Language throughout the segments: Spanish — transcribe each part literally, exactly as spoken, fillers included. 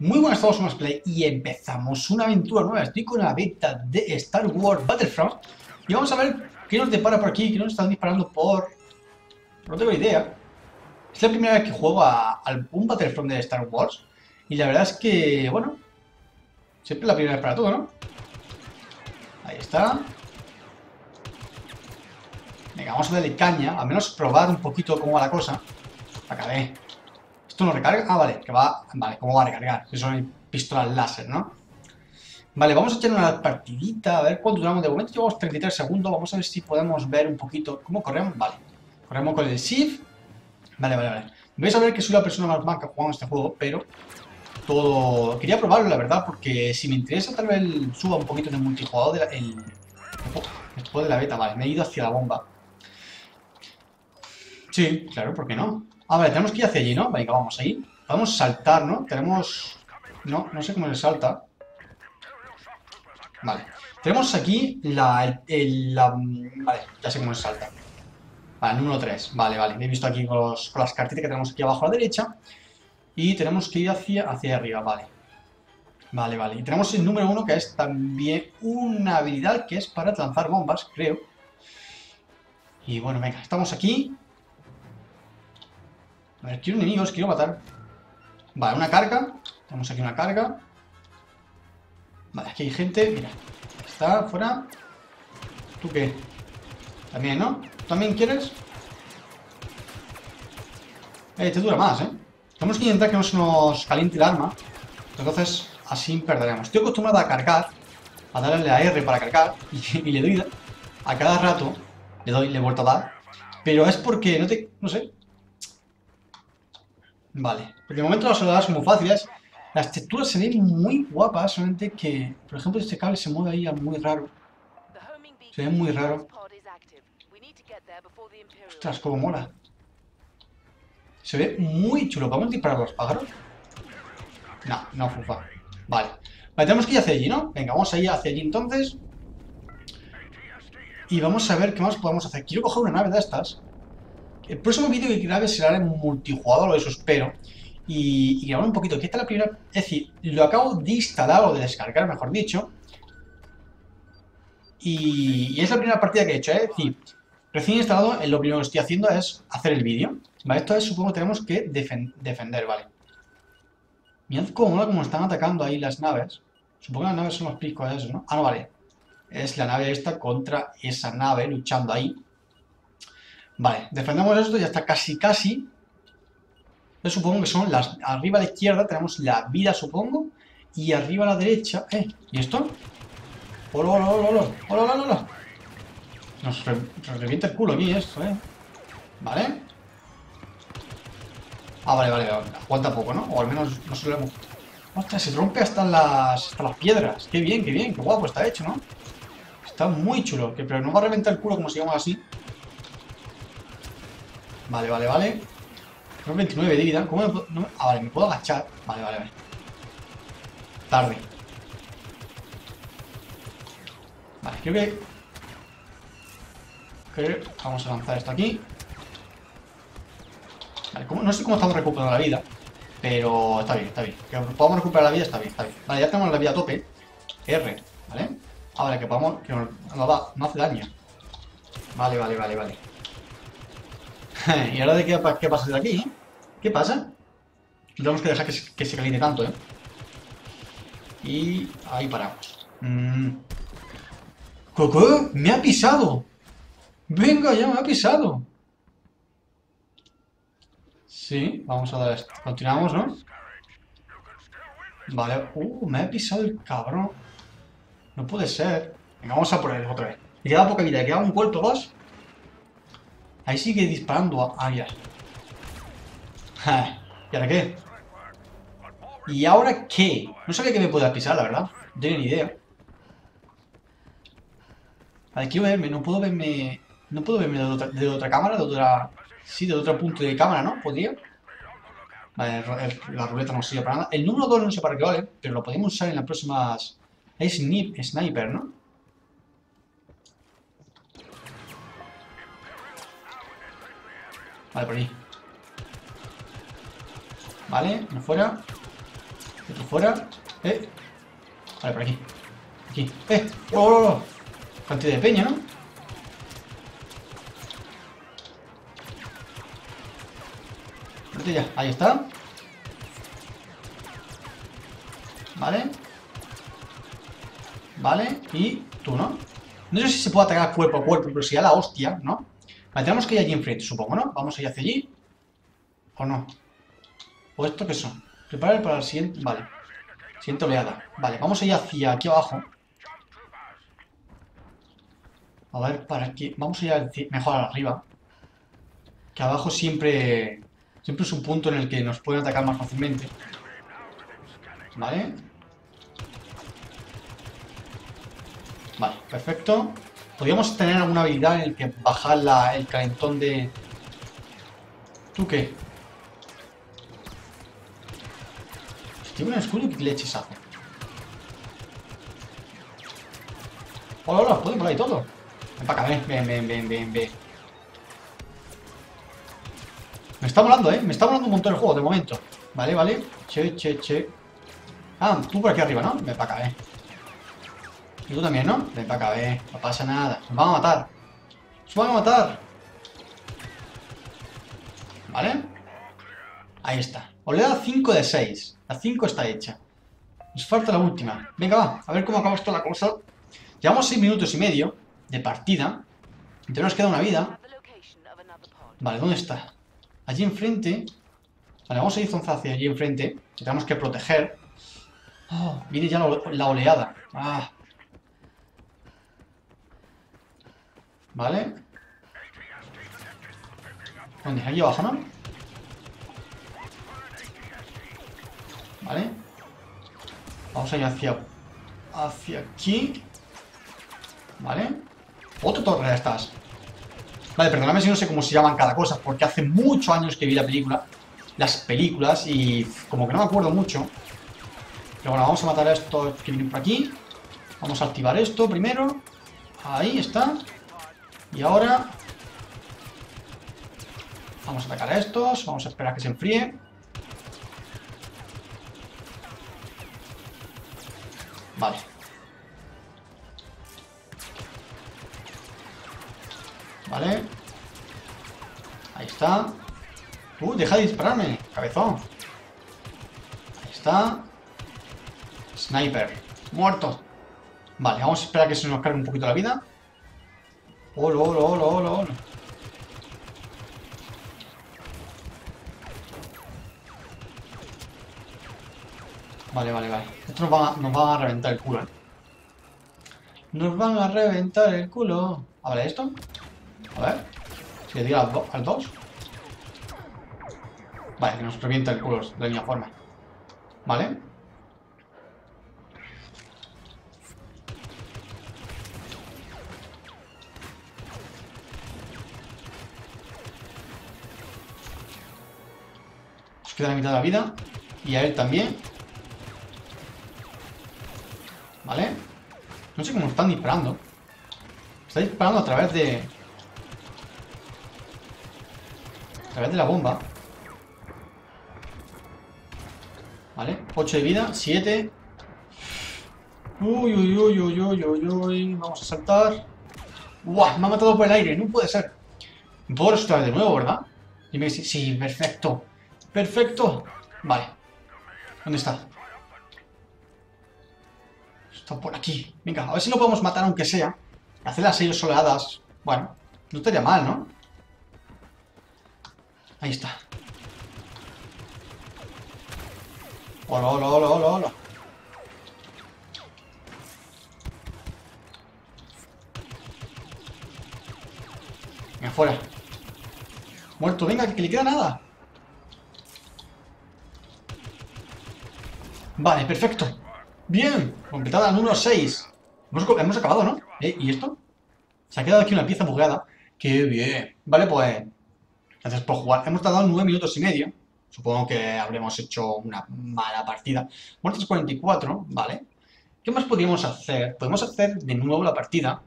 Muy buenas a todos, somos MaxPlay y empezamos una aventura nueva. Estoy con la beta de Star Wars Battlefront y vamos a ver qué nos depara por aquí, qué nos están disparando por... No tengo idea. Es la primera vez que juego a algún Battlefront de Star Wars y la verdad es que, bueno, siempre es la primera vez para todo, ¿no? Ahí está. Venga, vamos a darle caña, al menos probar un poquito cómo va la cosa. Acabé. ¿Esto no recarga? Ah, vale, que va... Vale, ¿cómo va a recargar? Si son pistolas láser, ¿no? Vale, vamos a echar una partidita, a ver cuánto duramos. De momento llevamos treinta y tres segundos, vamos a ver si podemos ver un poquito cómo corremos. Vale, corremos con el Shift. Vale, vale, vale. Vais a ver que soy la persona más maca jugando este juego, pero... Todo... Quería probarlo, la verdad, porque si me interesa tal vez suba un poquito en el multijugador de la... El... Después de la beta, vale, me he ido hacia la bomba. Sí, claro, ¿por qué no? Ah, vale, tenemos que ir hacia allí, ¿no? Venga, vamos ahí. Podemos saltar, ¿no? Tenemos... No, no sé cómo se salta. Vale. Tenemos aquí la... El, la... Vale, ya sé cómo se salta. Vale, número tres. Vale, vale. Me he visto aquí con, los, con las cartitas que tenemos aquí abajo a la derecha. Y tenemos que ir hacia, hacia arriba, vale. Vale, vale. Y tenemos el número uno, que es también una habilidad que es para lanzar bombas, creo. Y bueno, venga, estamos aquí. A ver, quiero enemigos, quiero matar. Vale, una carga. Tenemos aquí una carga. Vale, aquí hay gente. Mira, está fuera. ¿Tú qué? También, ¿no? ¿Tú también quieres? Eh, te dura más, ¿eh? Tenemos que intentar que no se nos caliente el arma. Entonces, así perderemos. Estoy acostumbrado a cargar. A darle a R para cargar. Y, y le doy a cada rato. Le doy, le vuelto a dar. Pero es porque no te... No sé. Vale, porque de momento las soldadas son muy fáciles. Las texturas se ven muy guapas, solamente que, por ejemplo, este cable se mueve ahí muy raro. Se ve muy raro. Ostras, cómo mola. Se ve muy chulo. ¿Podemos disparar a los pájaros? No, no, fufa. Vale. Vale, tenemos que ir hacia allí, ¿no? Venga, vamos a ir hacia allí entonces. Y vamos a ver qué más podemos hacer. Quiero coger una nave de estas. El próximo vídeo que grabe será en multijugador, eso espero. Y, y grabar un poquito. ¿Qué está la primera? Es decir, lo acabo de instalar o de descargar, mejor dicho. Y, y es la primera partida que he hecho, ¿eh? Es decir, recién instalado, lo primero que estoy haciendo es hacer el vídeo. Vale, esto es, supongo que tenemos que defen defender, ¿vale? Mirad cómo, cómo están atacando ahí las naves. Supongo que las naves son los picos de eso, ¿no? Ah, no, vale. Es la nave esta contra esa nave luchando ahí. Vale, defendemos esto, ya está casi, casi. Yo supongo que son las... Arriba a la izquierda tenemos la vida, supongo. Y arriba a la derecha... Eh, ¿y esto? ¡Hola, hola, hola, hola! ¡Hola, hola, hola! Nos re, nos revienta el culo aquí esto, eh. Vale. Ah, vale, vale, vale. Aguanta poco, ¿no? O al menos no se lo hemos... ¡Ostras, se rompe hasta las, hasta las piedras! ¡Qué bien, qué bien! ¡Qué guapo está hecho, ¿no? Está muy chulo. Que, pero no va a reventar el culo como sigamos así. Vale, vale, vale. Tengo veintinueve de vida. ¿Cómo me puedo...? No me... Ah, vale, me puedo agachar. Vale, vale, vale. Tarde. Vale, creo que... Creo... Vamos a lanzar esto aquí. Vale, ¿cómo... no sé cómo estamos recuperando la vida. Pero está bien, está bien. Que podamos recuperar la vida, está bien, está bien. Vale, ya tenemos la vida a tope. R, ¿vale? Ah, vale, que podamos... Que nos... no, va, no hace daño. Vale, vale, vale, vale. ¿Y ahora de qué, qué pasa de aquí? ¿Eh? ¿Qué pasa? Tenemos que dejar que se, que se caliente tanto, ¿eh? Y ahí paramos. Mm. ¡Coco! ¡Me ha pisado! ¡Venga ya, me ha pisado! Sí, vamos a dar esto. Continuamos, ¿no? Vale. ¡Uh! Me ha pisado el cabrón. No puede ser. Venga, vamos a por él otra vez. Le queda poca vida. Le queda un cuerpo, dos. Ahí sigue disparando a... Ah, ya. ¿Y ahora qué? ¿Y ahora qué? No sabía que me podía pisar, la verdad. No tenía ni idea. Vale, quiero verme. No puedo verme... No puedo verme de otra, de otra cámara, de otra... Sí, de otro punto de cámara, ¿no? Podría. Vale, el, la ruleta no sirve para nada. El número dos no sé para qué vale, pero lo podemos usar en las próximas... Es sniper, ¿no? Vale, por ahí. Vale, uno fuera. Otro fuera. Eh. Vale, por aquí. Aquí. Eh. ¡Wow! Oh, oh, oh. Cantidad de peña, ¿no? Vete ya. Ahí está. Vale. Vale. Y tú, ¿no? No sé si se puede atacar cuerpo a cuerpo, pero si a la hostia, ¿no? Vale, tenemos que ir allí enfrente, supongo, ¿no? Vamos a ir hacia allí. ¿O no? ¿O esto qué son? Preparar para el siguiente... Vale. Siguiente oleada. Vale, vamos a ir hacia aquí abajo. A ver, para aquí... Vamos a ir mejor arriba. Que abajo siempre... Siempre es un punto en el que nos pueden atacar más fácilmente. Vale. Vale, perfecto. Podríamos tener alguna habilidad en la que bajar la, el calentón de... ¿Tú qué? Si tiene un escudo, ¿qué leches hace? Hola, hola, pueden volar y todo. Ven para acá, ven, ven, ven, ven, ven, ven. Me está volando, ¿eh? Me está volando un montón el juego, de momento. Vale, vale. Che, che, che. Ah, tú por aquí arriba, ¿no? Ven para acá, ven. Y tú también, ¿no? Ven para acá, ven. No pasa nada. Nos van a matar. Nos van a matar. ¿Vale? Ahí está. Oleada cinco de seis. La cinco está hecha. Nos falta la última. Venga, va. A ver cómo acaba esto la cosa. Llevamos seis minutos y medio de partida. Entonces nos queda una vida. Vale, ¿dónde está? Allí enfrente. Vale, vamos a ir hacia allí enfrente. Que tenemos que proteger. Oh, viene ya la oleada. Ah. Vale. ¿Dónde? Aquí abajo, ¿no? Vale. Vamos a ir hacia... Hacia aquí. Vale. Otra torre de estas. Vale, perdóname si no sé cómo se llaman cada cosa, porque hace muchos años que vi la película. Las películas y... Como que no me acuerdo mucho. Pero bueno, vamos a matar a estos que vienen por aquí. Vamos a activar esto primero. Ahí está. Y ahora vamos a atacar a estos. Vamos a esperar a que se enfríe. Vale. Vale. Ahí está. Uh, deja de dispararme, cabezón. Ahí está. Sniper. Muerto. Vale, vamos a esperar a que se nos cargue un poquito la vida. Olo, olo, olo, olo, olo. Vale, vale, vale. Esto nos va, nos va a reventar el culo, ¿eh? Nos van a reventar el culo. A ver, ¿esto? A ver. Si le digo al, do, al dos. Vale, que nos revienta el culo de la misma forma. Vale. Queda la mitad de la vida. Y a él también. Vale. No sé cómo están disparando. Está disparando a través de... A través de la bomba. Vale. ocho de vida. siete. Uy, uy, uy, uy, uy, uy, uy. Vamos a saltar. ¡Guau! Me ha matado por el aire. No puede ser. Puedo resucitar de nuevo, ¿verdad? Dime si... Sí, perfecto. Perfecto. Vale. ¿Dónde está? Está por aquí. Venga, a ver si lo podemos matar aunque sea. Hacer las seis oleadas. Bueno, no estaría mal, ¿no? Ahí está. Hola, hola, hola, hola, hola. Venga, fuera. Muerto, venga, que le queda nada. Vale, perfecto. Bien. Completada en uno seis. Hemos, hemos acabado, ¿no? ¿Eh? ¿Y esto? Se ha quedado aquí una pieza bugueada. ¡Qué bien! Vale, pues... Gracias por jugar. Hemos tardado nueve minutos y medio. Supongo que habremos hecho una mala partida. Muertes cuarenta y cuatro, vale. ¿Qué más podríamos hacer? Podemos hacer de nuevo la partida.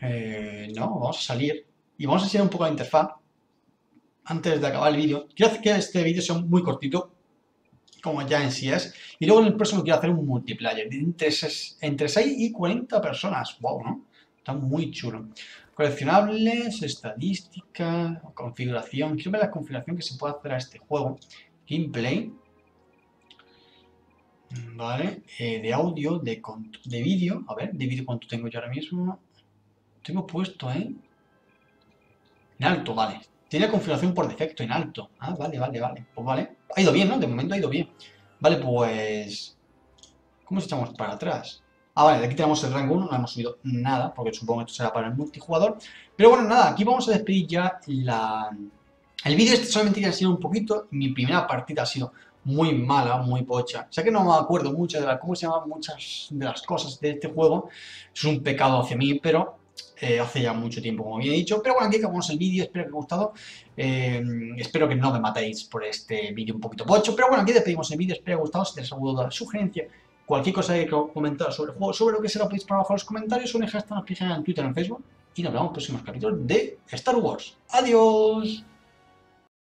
Eh, no, vamos a salir. Y vamos a enseñar un poco la interfaz. Antes de acabar el vídeo. Quiero hacer que este vídeo sea muy cortito. como ya en sí es. Y luego en el próximo quiero hacer un multiplayer entre, entre seis y cuarenta personas. Wow, ¿no? Está muy chulo. Coleccionables, estadística, configuración. Quiero ver la configuración que se puede hacer a este juego. Gameplay. Vale. Eh, de audio, de, de vídeo. A ver, de vídeo cuánto tengo yo ahora mismo. Tengo puesto, ¿eh? En alto, vale. Tiene configuración por defecto, en alto. Ah, vale, vale, vale. Pues vale. Ha ido bien, ¿no? De momento ha ido bien. Vale, pues... ¿Cómo nos echamos para atrás? Ah, vale, aquí tenemos el rango uno. No hemos subido nada, porque supongo que esto será para el multijugador. Pero bueno, nada, aquí vamos a despedir ya la... El vídeo este solamente ha sido un poquito. Mi primera partida ha sido muy mala, muy pocha. O sea que no me acuerdo mucho de la, cómo se llaman muchas de las cosas de este juego. Es un pecado hacia mí, pero... Eh, hace ya mucho tiempo, como bien he dicho. Pero bueno, aquí acabamos el vídeo, espero que os haya gustado. Eh, espero que no me matéis por este vídeo un poquito pocho. Pero bueno, aquí despedimos el vídeo, espero que os haya gustado. Si tenéis alguna duda, sugerencia, cualquier cosa que queráis comentar sobre el juego, sobre lo que será, podéis para abajo en los comentarios, o en el hashtag, en Twitter, en Facebook. Y nos vemos en próximos capítulos de Star Wars. ¡Adiós!